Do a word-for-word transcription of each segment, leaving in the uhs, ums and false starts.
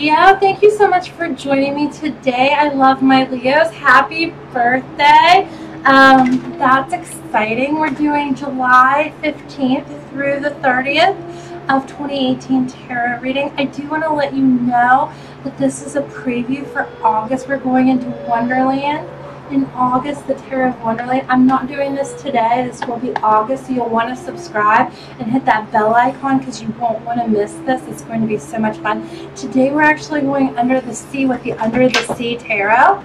Leo, thank you so much for joining me today. I love my Leos. Happy birthday. Um, that's exciting. We're doing July fifteenth through the thirtieth of twenty eighteen tarot reading. I do want to let you know that this is a preview for August. We're going into Wonderland in August, the Tarot of Wonderland. I'm not doing this today. This will be August, so you'll want to subscribe and hit that bell icon because you won't want to miss this. It's going to be so much fun. Today we're actually going under the sea with the Under the Sea Tarot.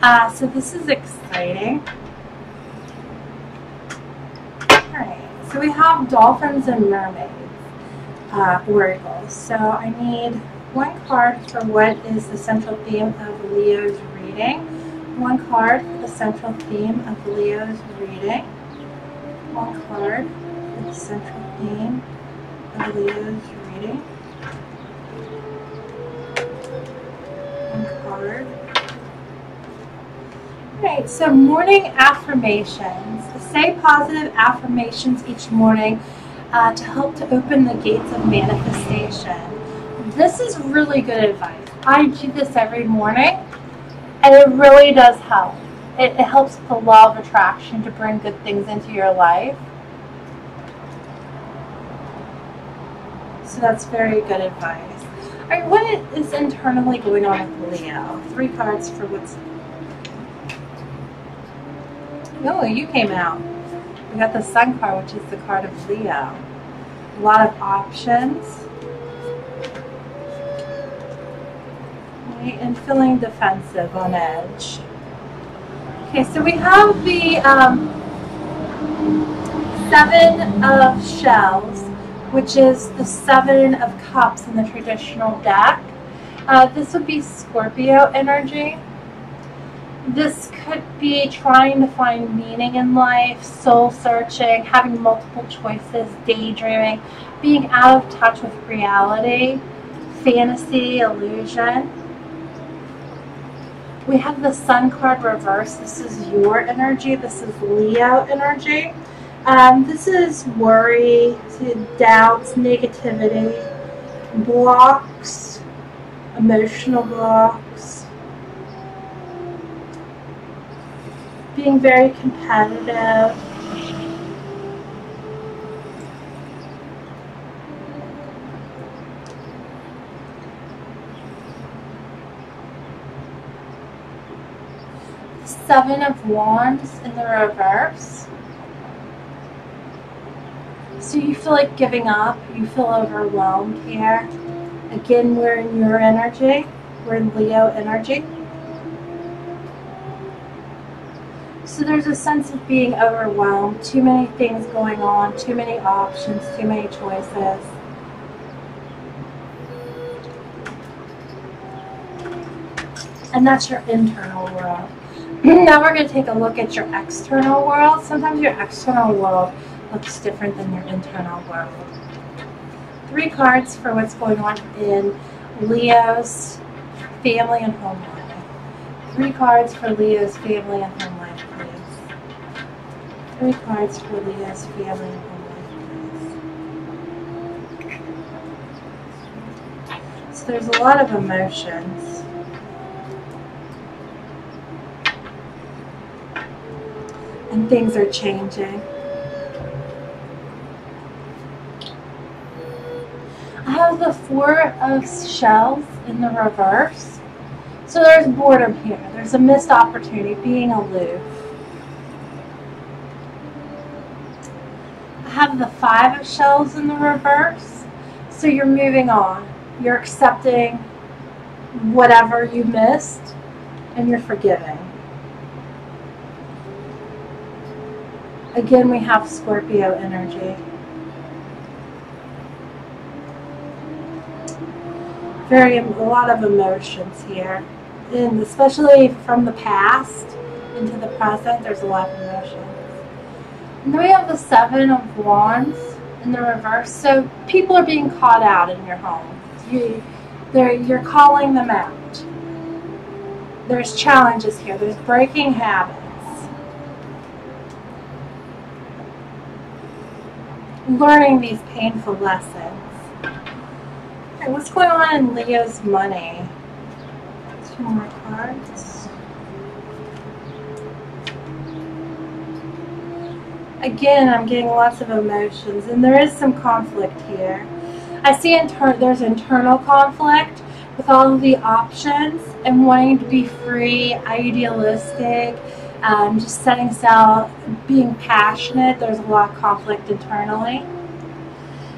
Uh, so this is exciting. All right, so we have dolphins and mermaids. Uh, oracles. So I need one card for what is the central theme of Leo's reading, one card for the central theme of Leo's reading, one card for the central theme of Leo's reading, one card. Alright, so morning affirmations. Say positive affirmations each morning Uh, to help to open the gates of manifestation. This is really good advice. I do this every morning, and it really does help. It, it helps the law of attraction to bring good things into your life. So that's very good advice. All right, what is internally going on with Leo? Three cards for what's... Oh, you came out. We got the Sun card, which is the card of Leo. A lot of options. Okay, and feeling defensive, on edge. Okay, so we have the um, Seven of Shells, which is the Seven of Cups in the traditional deck. Uh, this would be Scorpio energy. This could be trying to find meaning in life, soul searching, having multiple choices, daydreaming, being out of touch with reality, fantasy, illusion. We have the Sun card reversed. This is your energy. This is Leo energy. Um, this is worry, doubts, negativity, blocks, emotional blocks. Being very competitive. Seven of Wands in the reverse. So you feel like giving up, you feel overwhelmed here. Again, we're in your energy, we're in Leo energy. So there's a sense of being overwhelmed, too many things going on, too many options, too many choices. And that's your internal world. Now we're going to take a look at your external world. Sometimes your external world looks different than your internal world. Three cards for what's going on in Leo's family and home life. Three cards for Leo's family and home life. Three cards for Leo's family and home life. So there's a lot of emotions. And things are changing. I have the Four of Shells in the reverse. So there's boredom here. There's a missed opportunity, being aloof. Have the Five of Shells in the reverse, so you're moving on. You're accepting whatever you missed, and you're forgiving. Again, we have Scorpio energy. Very a lot of emotions here, and especially from the past into the present, there's a lot of emotion. And then we have the Seven of Wands in the reverse. So people are being caught out in your home. You, they're, you're calling them out. There's challenges here. There's breaking habits. Learning these painful lessons. Okay, what's going on in Leo's money? Two more cards. Again, I'm getting lots of emotions, and there is some conflict here. I see inter there's internal conflict with all of the options and wanting to be free, idealistic, um, just setting out, being passionate. There's a lot of conflict internally.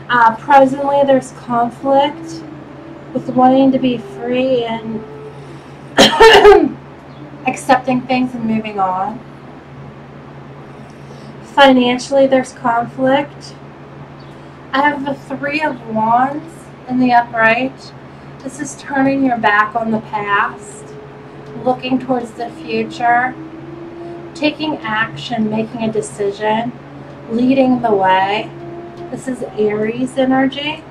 Uh, presently, there's conflict with wanting to be free and accepting things and moving on. Financially, there's conflict. I have the Three of Wands in the upright. This is turning your back on the past, looking towards the future, taking action, making a decision, leading the way. This is Aries energy.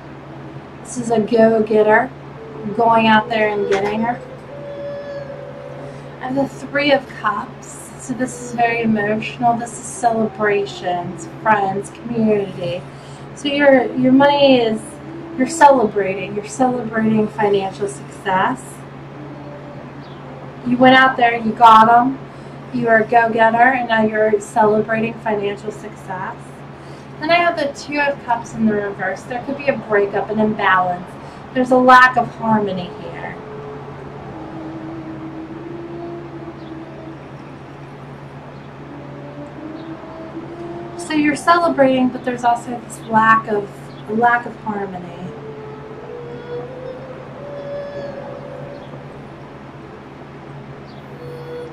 This is a go-getter, going out there and getting her. I have the Three of Cups. So this is very emotional. This is celebrations, friends, community. So your your money is, you're celebrating. You're celebrating financial success. You went out there, you got them. You are a go-getter, and now you're celebrating financial success. Then I have the Two of Cups in the reverse. There could be a breakup, an imbalance. There's a lack of harmony here. So you're celebrating, but there's also this lack of lack of harmony.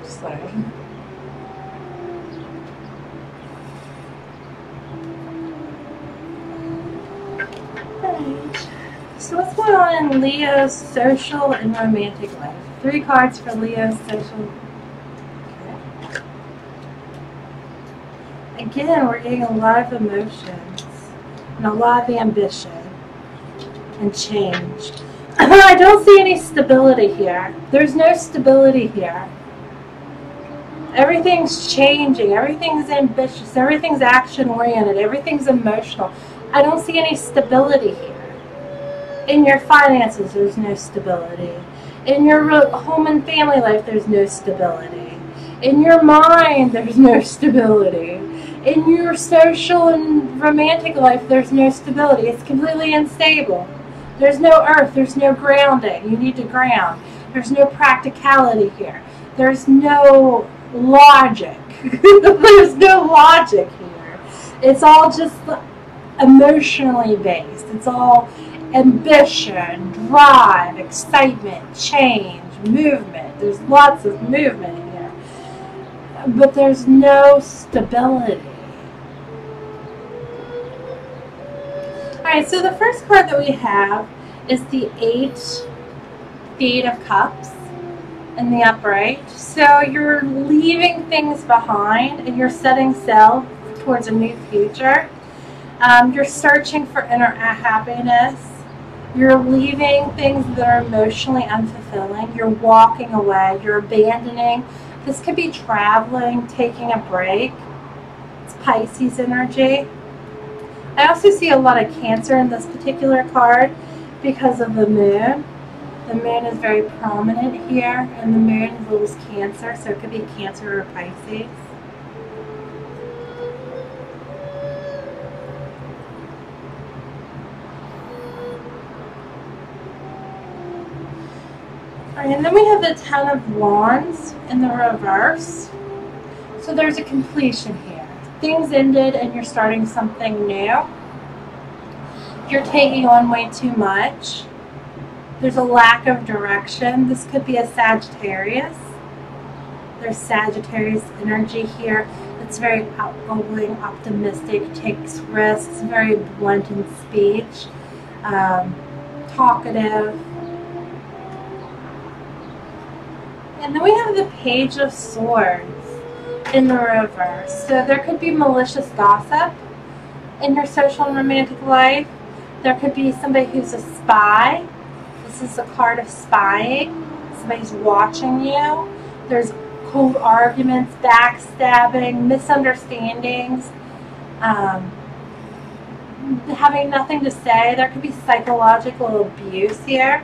Sorry. Right. So what's going on in Leo's social and romantic life? Three cards for Leo's social. Again, we're getting a lot of emotions and a lot of ambition and change. I don't see any stability here. There's no stability here. Everything's changing. Everything's ambitious. Everything's action-oriented. Everything's emotional. I don't see any stability here. In your finances, there's no stability. In your home and family life, there's no stability. In your mind, there's no stability. In your social and romantic life, there's no stability. It's completely unstable. There's no earth. There's no grounding. You need to ground. There's no practicality here. There's no logic. There's no logic here. It's all just emotionally based. It's all ambition, drive, excitement, change, movement. There's lots of movement here. But there's no stability. Alright, so the first card that we have is the eight, the eight of Cups in the upright. So you're leaving things behind and you're setting sail towards a new future. Um, you're searching for inner happiness. You're leaving things that are emotionally unfulfilling. You're walking away. You're abandoning. This could be traveling, taking a break. It's Pisces energy. I also see a lot of Cancer in this particular card because of the moon. The moon is very prominent here, and the moon rules Cancer, so it could be Cancer or Pisces. Alright, and then we have the Ten of Wands in the reverse. So there's a completion here. Things ended and you're starting something new. You're taking on way too much. There's a lack of direction. This could be a Sagittarius. There's Sagittarius energy here. It's very outgoing, optimistic, takes risks, very blunt in speech, um, talkative. And then we have the Page of Swords in the reverse. So there could be malicious gossip in your social and romantic life. There could be somebody who's a spy. This is a card of spying. Somebody's watching you. There's cold arguments, backstabbing, misunderstandings. Um, having nothing to say. There could be psychological abuse here.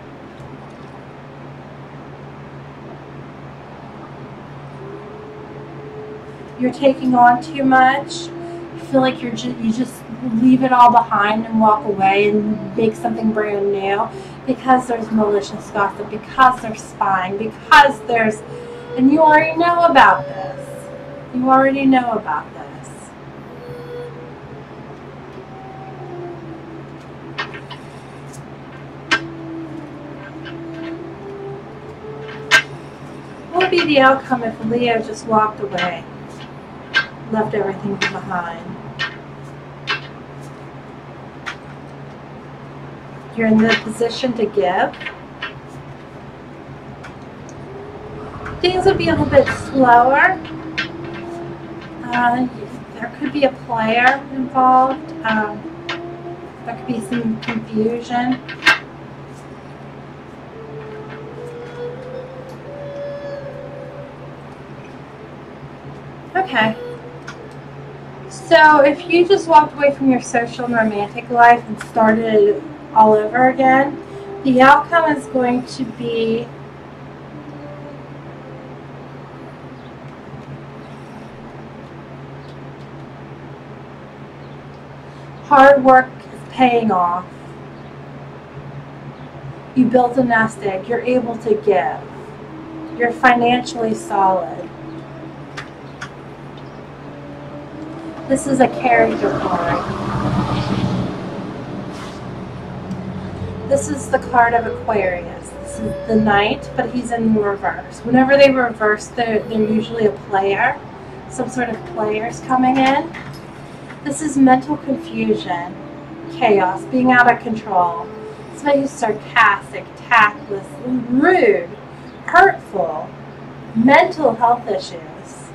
You're taking on too much. You feel like you're ju you just leave it all behind and walk away and make something brand new, because there's malicious gossip, because there's spying, because there's, and you already know about this. You already know about this. What would be the outcome if Leo just walked away? Left everything behind. You're in the position to give. Things would be a little bit slower. Uh, there could be a player involved. Um, there could be some confusion. Okay. So if you just walked away from your social and romantic life and started it all over again, the outcome is going to be hard work is paying off. You built a nest egg. You're able to give. You're financially solid. This is a character card. This is the card of Aquarius. This is the Knight, but he's in reverse. Whenever they reverse, they're, they're usually a player. Some sort of player's coming in. This is mental confusion, chaos, being out of control. Somebody who's sarcastic, tactless, rude, hurtful, mental health issues,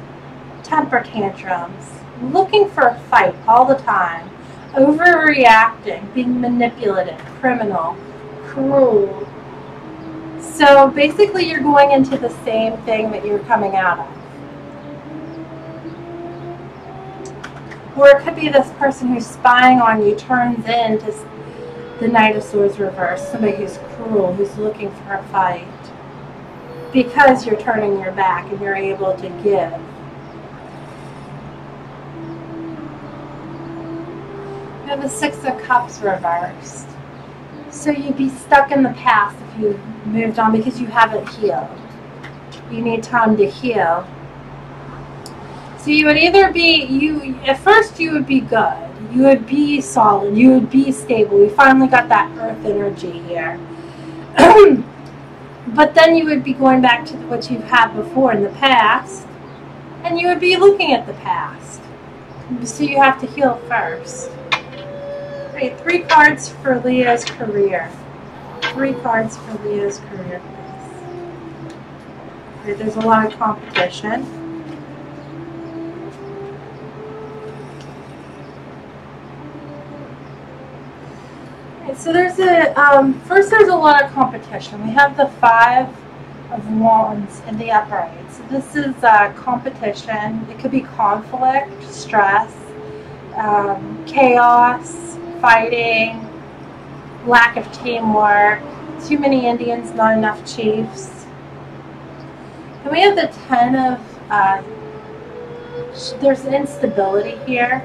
temper tantrums, looking for a fight all the time, overreacting, being manipulative, criminal, cruel. So basically you're going into the same thing that you're coming out of. Or it could be this person who's spying on you turns into the Knight of Swords reverse, somebody who's cruel, who's looking for a fight, because you're turning your back and you're able to give. The Six of Cups reversed. So you'd be stuck in the past if you moved on, because you haven't healed. You need time to heal. So you would either be, you at first you would be good. You would be solid. You would be stable. We finally got that earth energy here. But then you would be going back to what you've had before in the past, and you would be looking at the past. So you have to heal first. Okay, three cards for Leo's career. Three cards for Leo's career, please. Okay, there's a lot of competition. Okay, so there's a um, first. There's a lot of competition. We have the Five of Wands in the upright. So this is uh, competition. It could be conflict, stress, um, chaos, fighting, lack of teamwork, too many Indians, not enough chiefs. And we have the ten of, uh, there's instability here.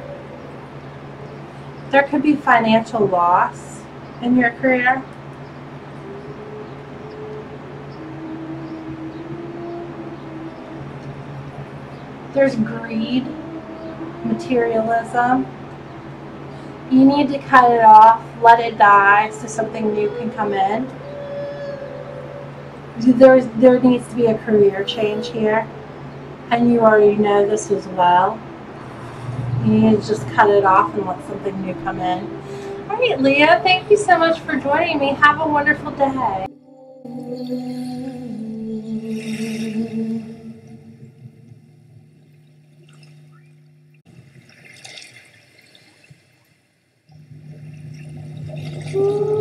There could be financial loss in your career. There's greed, materialism. You need to cut it off, let it die, so something new can come in. There's, there needs to be a career change here, and you already know this as well. You need to just cut it off and let something new come in. All right, Leo, thank you so much for joining me. Have a wonderful day. Oh,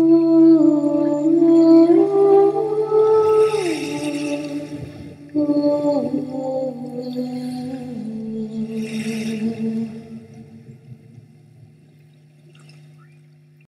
Mm-hmm.